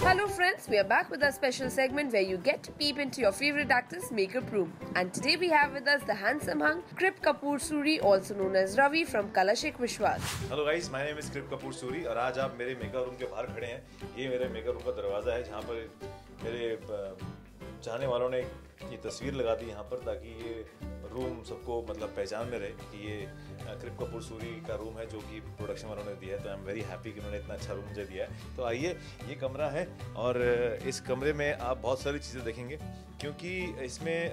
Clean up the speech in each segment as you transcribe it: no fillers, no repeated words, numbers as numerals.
Hello friends, we are back with our special segment where you get to peep into your favorite actor's makeup room. And today we have with us the handsome hunk Krip Kapur Suri, also known as Ravi from Kalash Ek Vishwaas. Hello guys, my name is Krip Kapur Suri और आज आप मेरे makeup room के बाहर खड़े हैं। ये मेरे मेकअप रूम का दरवाजा है जहाँ पर मेरे जाने वालों ने ये तस्वीर लगा दी यहाँ पर, ताकि ये रूम सबको मतलब पहचान में रहे कि ये क्रिप कपूर सूरी का रूम है जो कि प्रोडक्शन वालों ने दिया है। तो आई एम वेरी हैप्पी कि उन्होंने इतना अच्छा रूम मुझे दिया है। तो आइए, ये कमरा है और इस कमरे में आप बहुत सारी चीज़ें देखेंगे, क्योंकि इसमें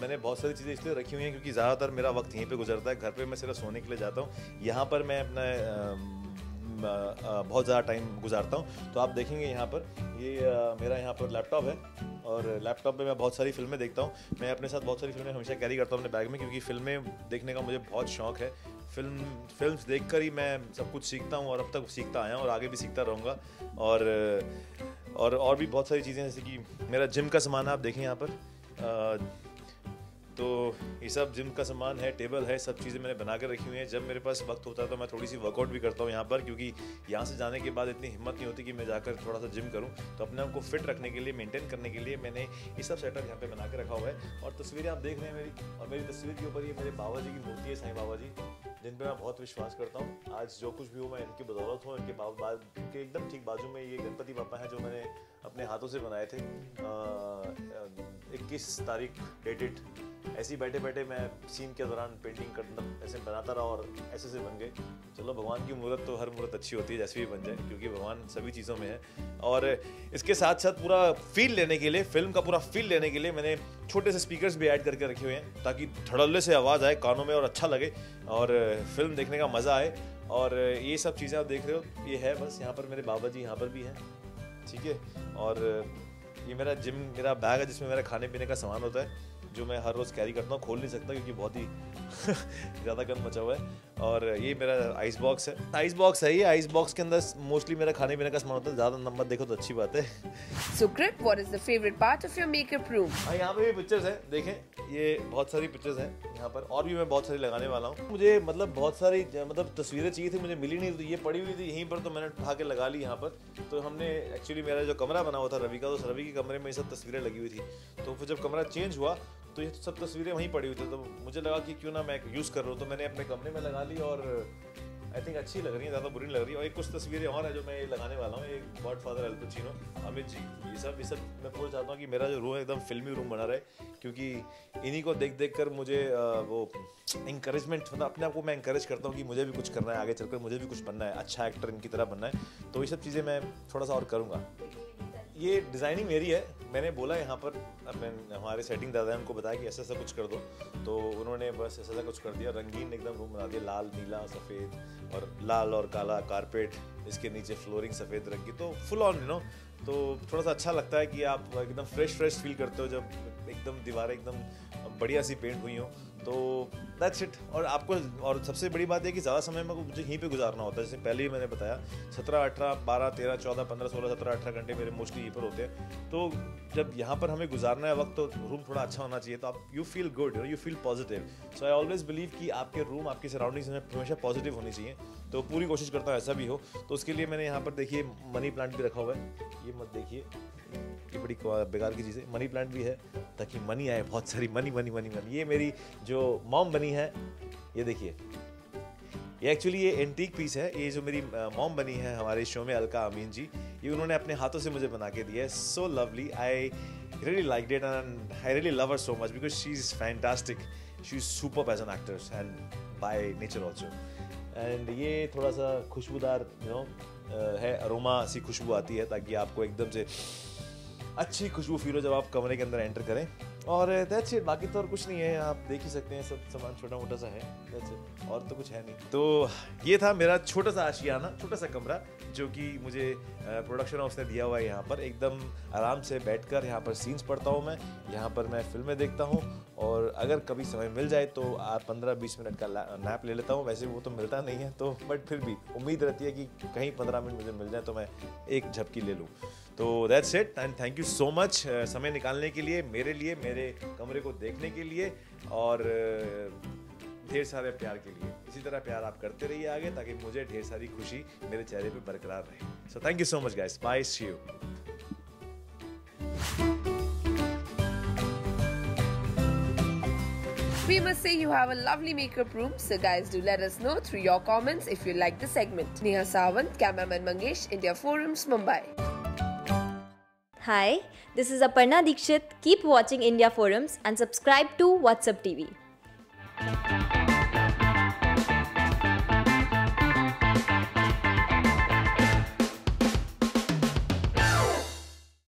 मैंने बहुत सारी चीज़ें इसलिए रखी हुई हैं क्योंकि ज़्यादातर मेरा वक्त यहीं पर गुजरता है। घर पर मैं सिर्फ सोने के लिए जाता हूँ, यहाँ पर मैं अपना बहुत ज़्यादा टाइम गुजारता हूँ। तो आप देखेंगे यहाँ पर ये मेरा यहाँ पर लैपटॉप है और लैपटॉप पे मैं बहुत सारी फिल्में देखता हूँ। मैं अपने साथ बहुत सारी फिल्में हमेशा कैरी करता हूँ अपने बैग में, क्योंकि फिल्में देखने का मुझे बहुत शौक है। फिल्म्स देखकर ही मैं सब कुछ सीखता हूँ और अब तक सीखता आया हूँ और आगे भी सीखता रहूँगा। और भी बहुत सारी चीज़ें, जैसे कि मेरा जिम का सामान आप देखें यहाँ पर, तो ये सब जिम का सामान है, टेबल है, सब चीज़ें मैंने बना कर रखी हुई हैं। जब मेरे पास वक्त होता है तो मैं थोड़ी सी वर्कआउट भी करता हूँ यहाँ पर, क्योंकि यहाँ से जाने के बाद इतनी हिम्मत नहीं होती कि मैं जाकर थोड़ा सा जिम करूँ। तो अपने आप को फिट रखने के लिए, मेंटेन करने के लिए मैंने ये सब सेटअप यहाँ पे बना के रखा हुआ है। और तस्वीरें आप देख रहे हैं मेरी, और मेरी तस्वीर के ऊपर ये मेरे बाबा जी की मूर्ति है, साईं बाबा जी, जिन पर मैं बहुत विश्वास करता हूँ। आज जो कुछ भी हूँ मैं इनकी बदौलत हूँ। इनके एकदम ठीक बाजू में ये गणपति बापा हैं जो मैंने अपने हाथों से बनाए थे 21 तारीख डेटेड। ऐसे ही बैठे बैठे मैं सीन के दौरान पेंटिंग करता, ऐसे बनाता रहा और ऐसे से बन गए। चलो, भगवान की मूर्त तो हर मूर्त अच्छी होती है, जैसे भी बन जाए, क्योंकि भगवान सभी चीज़ों में है। और इसके साथ साथ पूरा फील लेने के लिए, फिल्म का पूरा फील लेने के लिए मैंने छोटे से स्पीकर्स भी ऐड करके रखे हुए हैं, ताकि धड़ल्ले से आवाज़ आए कानों में और अच्छा लगे और फिल्म देखने का मज़ा आए। और ये सब चीज़ें आप देख रहे हो, ये है बस। यहाँ पर मेरे बाबा जी यहाँ पर भी हैं, ठीक है। और ये मेरा जिम, मेरा बैग है जिसमें मेरा खाने पीने का सामान होता है जो मैं हर रोज़ कैरी करता हूँ। खोल नहीं सकता क्योंकि बहुत ही ज़्यादा गंद मचा हुआ है। और ये मेरा आइस बॉक्स है, ये आइस बॉक्स के अंदर मोस्टली मेरा खाने पीने का सामान होता है। ज़्यादा नंबर देखो तो अच्छी बात है। So Krip, what is the favorite part of your makeup room? यहाँ पे भी पिक्चर्स हैं, देखें, ये बहुत सारी पिक्चर्स हैं यहाँ पर, और भी मैं बहुत सारी लगाने वाला हूँ। मुझे मतलब बहुत सारी तस्वीरें चाहिए थी, मुझे मिली नहीं, तो ये पड़ी हुई थी यहीं पर, तो मैंने उठा के लगा ली यहाँ पर। तो हमने एक्चुअली मेरा जो कमरा बना हुआ था रवि का, तो रवि के कमरे में ये सब तस्वीरें लगी हुई थी। तो फिर जब कमरा चेंज हुआ तो ये सब तस्वीरें वहीं पड़ी हुई थी, तो मुझे लगा कि क्यों ना मैं यूज़ कर रहा हूँ। तो मैंने अपने कमरे में लगा ली और आई थिंक अच्छी लग रही है, ज़्यादा बुरी नहीं लग रही है। और एक कुछ तस्वीरें और हैं जो मैं लगाने वाला हूँ, एक godfather Al Pacino, Amit ji, ये सब मैं पूरा चाहता हूँ कि मेरा जो रूम है एकदम फिल्मी रूम बना रहे, क्योंकि इन्हीं को देख देख कर मुझे वो इंकरेजमेंट, मतलब अपने आप को मैं इंकरेज करता हूँ कि मुझे भी कुछ करना है, आगे चलकर मुझे भी कुछ बनना है, अच्छा एक्टर इनकी तरह बनना है। तो ये सब चीज़ें मैं थोड़ा सा और करूँगा। ये डिज़ाइनिंग मेरी है, मैंने बोला यहाँ पर अपने हमारे सेटिंग दादा ने उनको बताया कि ऐसा ऐसा कुछ कर दो, तो उन्होंने बस ऐसा कुछ कर दिया। रंगीन एकदम रूम बना दिया, लाल, नीला, सफ़ेद, और लाल और काला कारपेट, इसके नीचे फ्लोरिंग सफ़ेद रंग की, तो फुल ऑन यू नो। तो थोड़ा सा अच्छा लगता है कि आप एकदम फ्रेश फील करते हो जब एकदम दीवारें एकदम बढ़िया सी पेंट हुई हो। तो दैट्स इट। और सबसे बड़ी बात है कि ज़्यादा समय में मुझे यहीं पे गुजारना होता है। जैसे पहले ही मैंने बताया, 17, 18, 12, 13, 14, 15, 16, 17, 18 घंटे मेरे मोस्टली यहीं पर होते हैं। तो जब यहाँ पर हमें गुजारना है वक्त, तो रूम थोड़ा अच्छा होना चाहिए, तो आप you feel good, you feel positive. So I always believe कि आपके रूम, आपकी सराउंडिंग्स में हमेशा पॉजिटिव होनी चाहिए, तो पूरी कोशिश करता हूँ ऐसा भी हो। तो उसके लिए मैंने यहाँ पर देखिए मनी प्लांट भी रखा हुआ है, ये मत देखिए, ये बड़ी बेकार की चीज़ है। मनी प्लांट भी है ताकि मनी आए, बहुत सारी मनी। ये मेरी जो मॉम बनी है, ये देखिए, ये एक्चुअली ये एंटीक पीस है, ये जो मेरी मॉम बनी है हमारे शो में अलका अमीन जी, ये उन्होंने अपने हाथों से मुझे बना के दिया है। So lovely, I really like it and I really love her so much because she is fantastic, she is super as an actress and by nature also. And ये थोड़ा सा खुशबूदार है, अरोमा सी खुशबू आती है, ताकि आपको एकदम से अच्छी खुशबू फील हो जब आप कमरे के अंदर एंटर करें। और दैट्स इट, बाकी तो और कुछ नहीं है, आप देख ही सकते हैं, सब सामान छोटा मोटा सा है, दैट्स इट, और तो कुछ है नहीं। तो ये था मेरा छोटा सा आशियाना, छोटा सा कमरा जो कि मुझे प्रोडक्शन हाउस ने दिया हुआ है। यहाँ पर एकदम आराम से बैठकर यहाँ पर सीन्स पढ़ता हूँ मैं, यहाँ पर मैं फिल्में देखता हूँ, और अगर कभी समय मिल जाए तो 15-20 मिनट का नैप ले लेता हूँ। वैसे वो तो मिलता नहीं है, तो बट फिर भी उम्मीद रहती है कि कहीं 15 मिनट मुझे मिल जाए तो मैं एक झपकी ले लूँ। तो that's it and thank you so much समय निकालने के लिए, मेरे लिए, मेरे कमरे को देखने के लिए, और ढेर सारे प्यार के लिए। इसी तरह प्यार आप करते रहिए आगे, ताकि मुझे ढेर सारी खुशी मेरे चेहरे पे बरकरार रहे। So thank you so much guys, bye, see you. We must say you have a lovely makeup room, so guys do let us know through your comments if you like the segment. Neha Sawant, cameraman Mangesh, India Forums, Mumbai. Hi, this is Aparna Dixit. Keep watching India Forums and subscribe to WhatsApp TV.